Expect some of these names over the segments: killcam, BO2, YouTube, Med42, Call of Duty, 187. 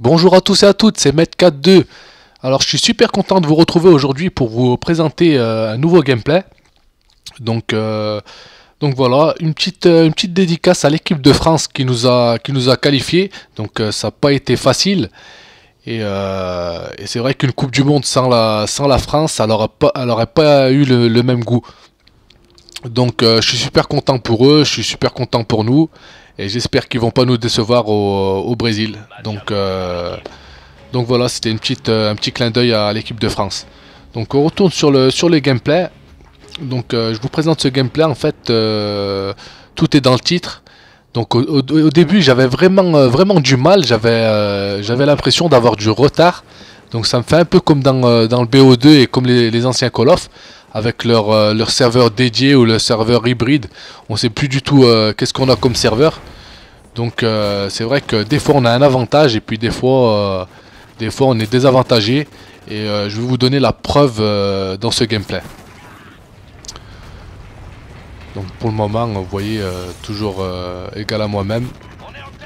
Bonjour à tous et à toutes, c'est Med42. Alors je suis super content de vous retrouver aujourd'hui pour vous présenter un nouveau gameplay. Donc voilà, une petite dédicace à l'équipe de France qui nous a qualifiés. Donc ça n'a pas été facile. Et c'est vrai qu'une Coupe du Monde sans la France, ça n'aurait pas eu le même goût. Donc je suis super content pour eux, je suis super content pour nous. Et j'espère qu'ils ne vont pas nous décevoir au Brésil. Donc voilà, c'était un petit clin d'œil à l'équipe de France. Donc on retourne sur le gameplay. Donc je vous présente ce gameplay. En fait, tout est dans le titre. Donc au début, j'avais vraiment du mal. J'avais l'impression d'avoir du retard. Donc ça me fait un peu comme dans le BO2 et comme les anciens Call of. Avec leur serveur dédié ou le serveur hybride, on ne sait plus du tout qu'est-ce qu'on a comme serveur. Donc c'est vrai que des fois on a un avantage et puis des fois on est désavantagé. Et je vais vous donner la preuve dans ce gameplay. Donc pour le moment, vous voyez, toujours égal à moi-même.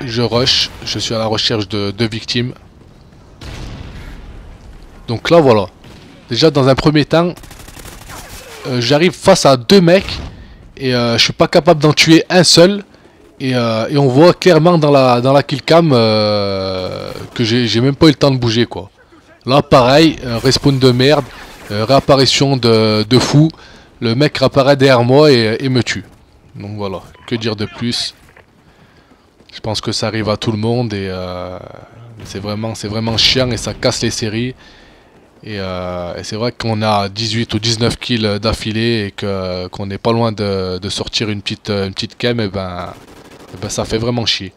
Je rush, je suis à la recherche de victimes. Donc là voilà, déjà dans un premier temps, j'arrive face à deux mecs et je suis pas capable d'en tuer un seul et on voit clairement dans la killcam que j'ai même pas eu le temps de bouger quoi. Là pareil, respawn de merde, réapparition de fou, le mec réapparaît derrière moi et me tue. Donc voilà, que dire de plus. Je pense que ça arrive à tout le monde et c'est vraiment chiant et ça casse les séries. Et c'est vrai qu'on a 18 ou 19 kills d'affilée et qu'on n'est pas loin de sortir une petite game, et ben ça fait vraiment chier.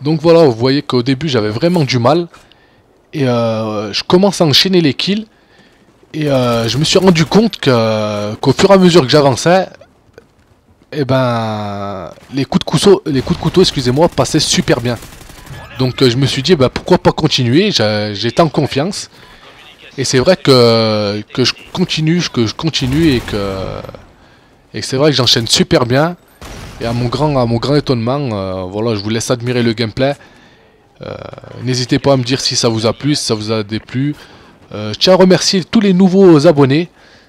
Donc voilà, vous voyez qu'au début j'avais vraiment du mal. Et je commence à enchaîner les kills. Et je me suis rendu compte qu'au fur et à mesure que j'avançais, et ben les coups de couteau, excusez-moi, passaient super bien. Donc je me suis dit bah, pourquoi pas continuer, j'étais en confiance. Et c'est vrai que je continue et que c'est vrai que j'enchaîne super bien. Et à mon grand étonnement, voilà, je vous laisse admirer le gameplay. N'hésitez pas à me dire si ça vous a plu, si ça vous a déplu. Je tiens à remercier tous les nouveaux abonnés.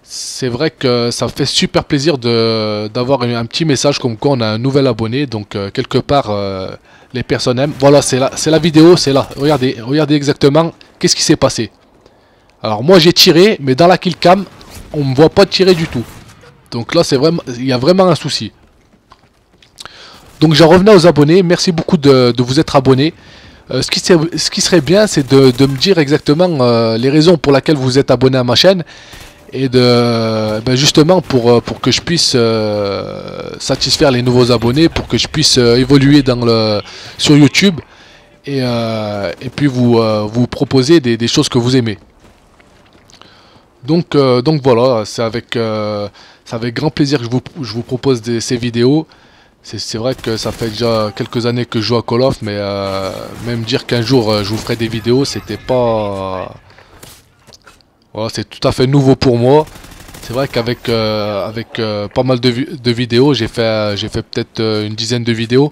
C'est vrai que ça fait super plaisir d'avoir un petit message comme quoi on a un nouvel abonné. Donc quelque part, les personnes aiment. Voilà, c'est la vidéo, c'est là. Regardez exactement qu'est-ce qui s'est passé. Alors moi j'ai tiré, mais dans la killcam, on ne me voit pas tirer du tout. Donc là, il y a vraiment un souci. Donc j'en revenais aux abonnés. Merci beaucoup de vous être abonnés. Ce qui serait bien, c'est de me dire exactement les raisons pour lesquelles vous êtes abonné à ma chaîne. Et justement pour que je puisse satisfaire les nouveaux abonnés, pour que je puisse évoluer sur YouTube et puis vous proposer des choses que vous aimez. Donc voilà, c'est avec grand plaisir que je vous propose ces vidéos. C'est vrai que ça fait déjà quelques années que je joue à Call of, mais même dire qu'un jour je vous ferai des vidéos, c'était pas... Voilà, c'est tout à fait nouveau pour moi. C'est vrai qu'avec avec pas mal de vidéos, j'ai fait peut-être une dizaine de vidéos.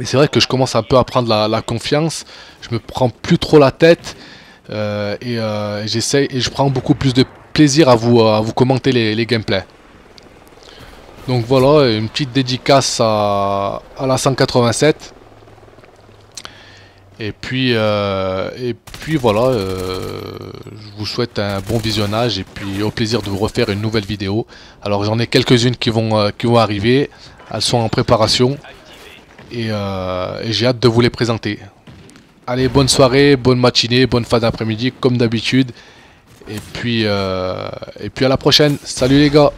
Et c'est vrai que je commence un peu à prendre la confiance. Je me prends plus trop la tête et je prends beaucoup plus de plaisir à vous commenter les gameplays. Donc voilà, une petite dédicace à la 187. Et puis voilà, je vous souhaite un bon visionnage et puis au plaisir de vous refaire une nouvelle vidéo. Alors j'en ai quelques-unes qui vont arriver, elles sont en préparation et j'ai hâte de vous les présenter. Allez, bonne soirée, bonne matinée, bonne fin d'après-midi comme d'habitude et puis à la prochaine. Salut les gars!